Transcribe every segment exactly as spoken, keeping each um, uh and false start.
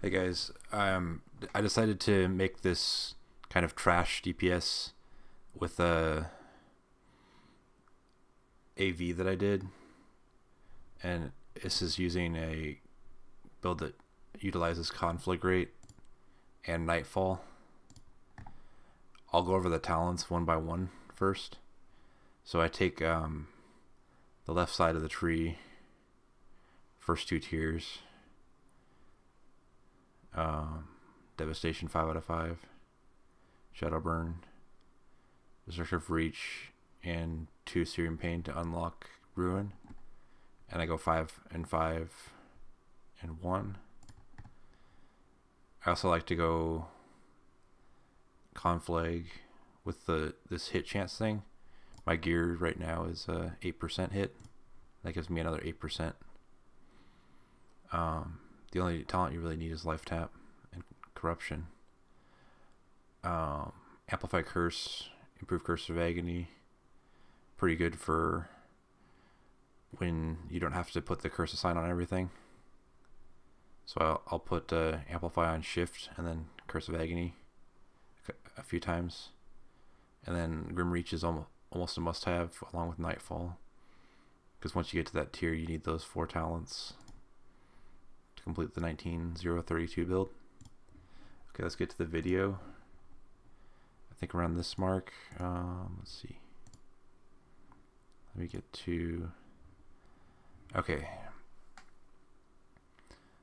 Hey guys, um, I decided to make this kind of trash D P S with a A V that I did, and this is using a build that utilizes Conflagrate and Nightfall. I'll go over the talents one by one first. So I take um, the left side of the tree, first two tiers. Um, Devastation five out of five, Shadowburn, Destruction Reach, and two Searing Pain to unlock Ruin, and I go five and five and one. I also like to go Conflag with the this hit chance thing. My gear right now is a eight percent hit. That gives me another eight percent. Um... The only talent you really need is Life Tap and Corruption. Um, Amplify Curse, improve Curse of Agony. Pretty good for when you don't have to put the curse assign on everything. So I'll, I'll put uh, Amplify on Shift and then Curse of Agony a few times. And then Grim Reach is almost, almost a must-have along with Nightfall. Because once you get to that tier, you need those four talents. Complete the nineteen zero thirty-two build. Okay, let's get to the video. I think around this mark. Um, let's see. Let me get to. Okay.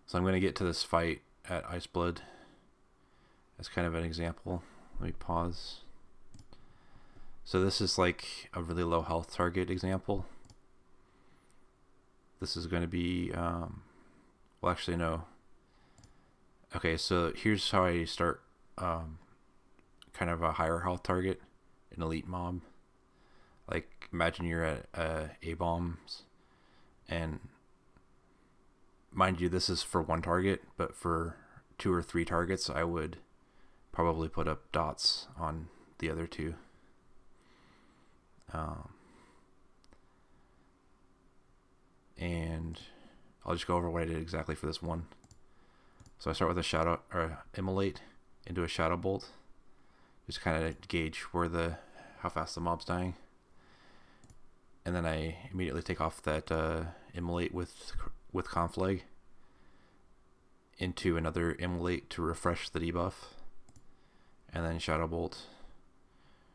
So I'm going to get to this fight at Iceblood as kind of an example. Let me pause. So this is like a really low health target example. This is going to be. Um, Well, actually, no. Okay, so here's how I start um, kind of a higher health target, an elite mob. Like, imagine you're at uh, A-bombs, and mind you, this is for one target, but for two or three targets, I would probably put up dots on the other two. Um, and... I'll just go over what I did exactly for this one. So I start with a shadow or immolate into a shadow bolt, just kind of gauge where the how fast the mob's dying, and then I immediately take off that uh, immolate with with conflag into another immolate to refresh the debuff, and then shadow bolt,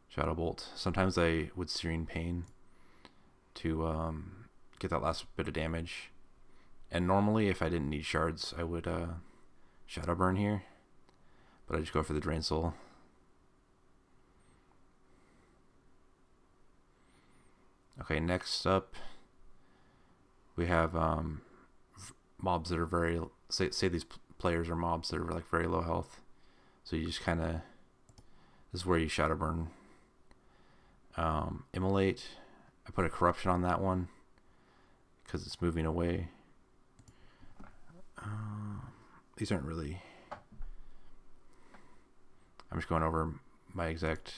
shadow bolt. Sometimes I would Searing Pain to um, get that last bit of damage. And normally, if I didn't need shards, I would uh, Shadowburn here. But I just go for the Drain Soul. Okay, next up, we have um, mobs that are very... Say, say these players are mobs that are like very low health. So you just kind of... This is where you Shadowburn. Um, Immolate. I put a Corruption on that one because it's moving away. Um, these aren't really. I'm just going over my exact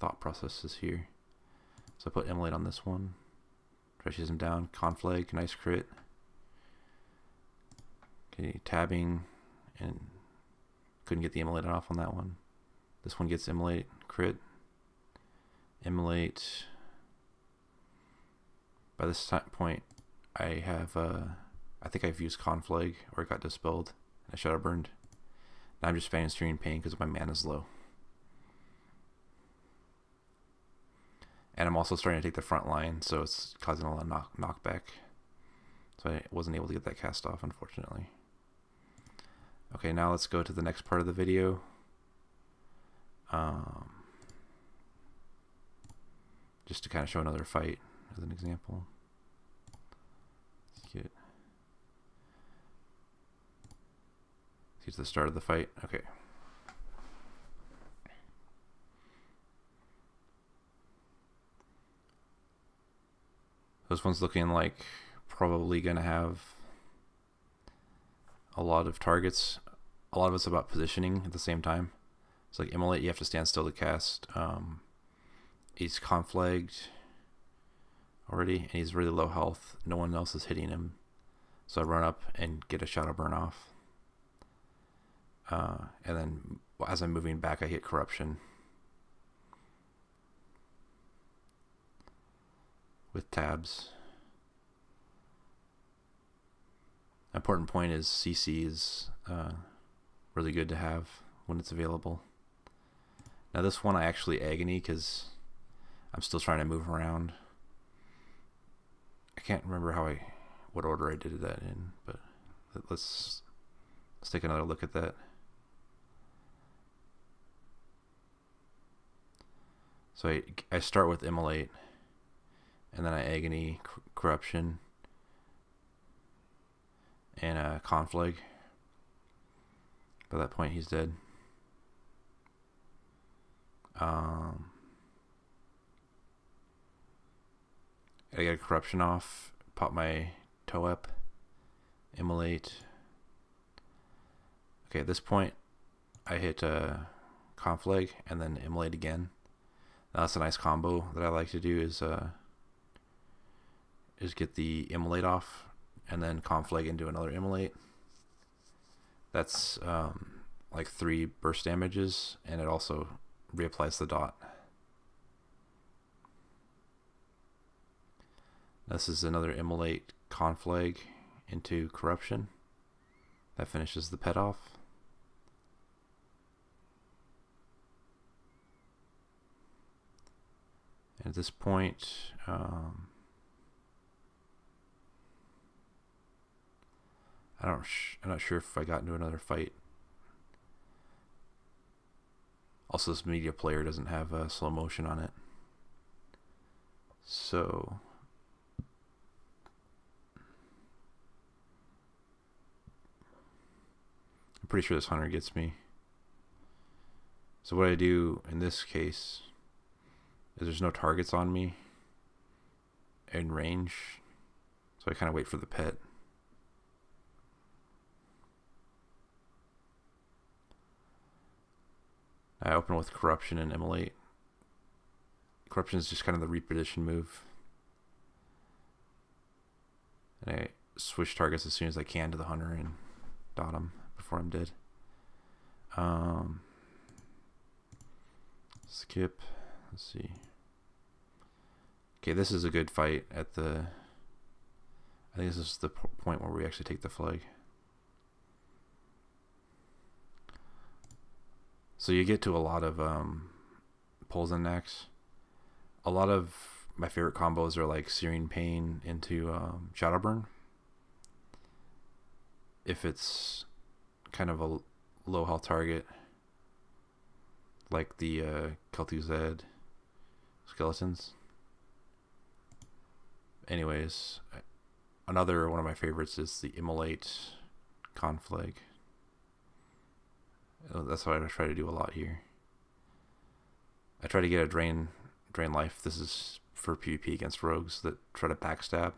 thought processes here. So I put Immolate on this one. Crushes him down. Conflag, nice crit. Okay, tabbing, and couldn't get the Immolate off on that one. This one gets Immolate, crit. Immolate. By this time point, I have a. Uh, I think I've used Conflag, or it got dispelled, and I Shadowburned. Now I'm just fanning Searing Pain because my mana's low. And I'm also starting to take the front line, so it's causing a lot of knock knockback. So I wasn't able to get that cast off, unfortunately. Okay, now let's go to the next part of the video. Um, just to kind of show another fight as an example. Let's get... It's the start of the fight. Okay. This one's looking like probably going to have a lot of targets. A lot of it's about positioning at the same time. It's like Immolate, you have to stand still to cast. Um, he's conflagged already, and he's really low health. No one else is hitting him. So I run up and get a Shadow Burn off. Uh, and then as I'm moving back, I hit Corruption with tabs. Important point is C C is uh, really good to have when it's available. Now this one I actually Agony because I'm still trying to move around. I can't remember how I, what order I did that in, but let's let's take another look at that. So I I start with Immolate, and then I Agony, Corruption, and uh, Conflag. By that point, he's dead. Um, I got a Corruption off, pop my toe up, Immolate. Okay, at this point, I hit uh, Conflag and then Immolate again. That's a nice combo that I like to do is uh, is get the Immolate off and then Conflag into another Immolate. That's um, like three burst damages, and it also reapplies the dot. This is another Immolate, Conflag into Corruption. That finishes the pet off. And at this point, um, I don't sh I'm not sure if I got into another fight. Also, this media player doesn't have uh, slow motion on it. So I'm pretty sure this hunter gets me. So what I do in this case is there's no targets on me in range, so I kind of wait for the pet. I open with Corruption and Immolate. Corruption is just kind of the repetition move. And I switch targets as soon as I can to the hunter and dot him before I'm dead. Um, skip. Let's see. Okay, this is a good fight at the... I think this is the point where we actually take the flag. So you get to a lot of um, pulls and necks. A lot of my favorite combos are like Searing Pain into um, Shadowburn. If it's kind of a low health target, like the uh, Kel'Thuzad skeletons. Anyways, another one of my favorites is the Immolate, Conflag. That's what I try to do a lot here. I try to get a drain, drain life. This is for PvP against rogues that try to backstab,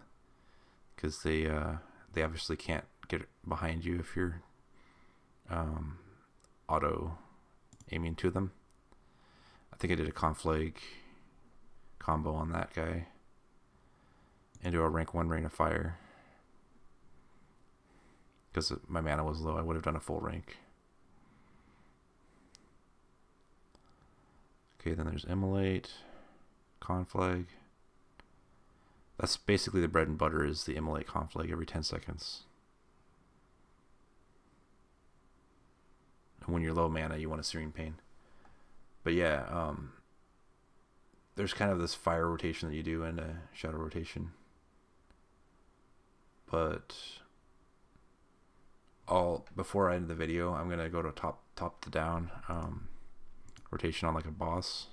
because they uh, they obviously can't get behind you if you're um, auto aiming to them. I think I did a Conflag combo on that guy into a rank one Rain of Fire. Because my mana was low, I would have done a full rank. Okay, then there's Immolate, Conflag. That's basically the bread and butter, is the Immolate, Conflag every ten seconds. And when you're low mana, you want a Searing Pain. But yeah, um, there's kind of this fire rotation that you do and a shadow rotation. But I'll, before I end the video, I'm going to go to top, top to down. Um, rotation on like a boss.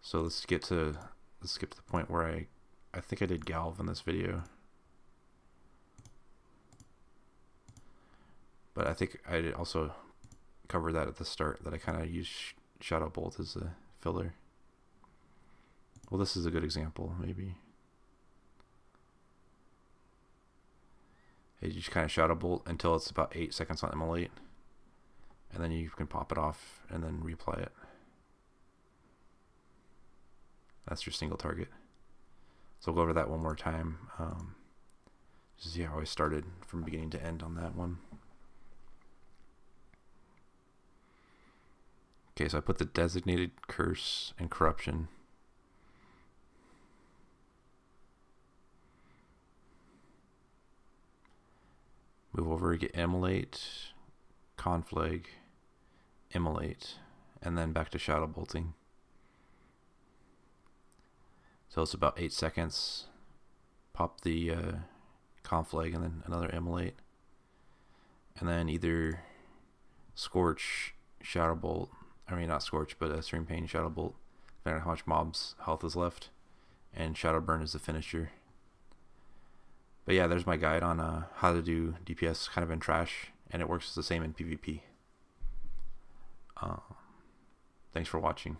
So let's get to let's skip to the point where I I think I did Galv in this video, but I think I did also cover that at the start, that I kind of use Shadow Bolt as a filler. Well, this is a good example. Maybe you just kind of Shadow Bolt until it's about eight seconds on Immolate, and then you can pop it off and then replay it. That's your single target. So I'll go over that one more time, um, just to see how I started from beginning to end on that one. Okay, so I put the designated curse and corruption. Move over, get Immolate, Conflag, Immolate, and then back to Shadow Bolting. So it's about eight seconds. Pop the uh, Conflag and then another Immolate. And then either Scorch, Shadow Bolt, I mean not Scorch, but uh, Searing Pain, Shadow Bolt, depending on how much mob's health is left. And Shadowburn is the finisher. But yeah, there's my guide on uh, how to do D P S kind of in trash, and it works the same in PvP. Uh, thanks for watching.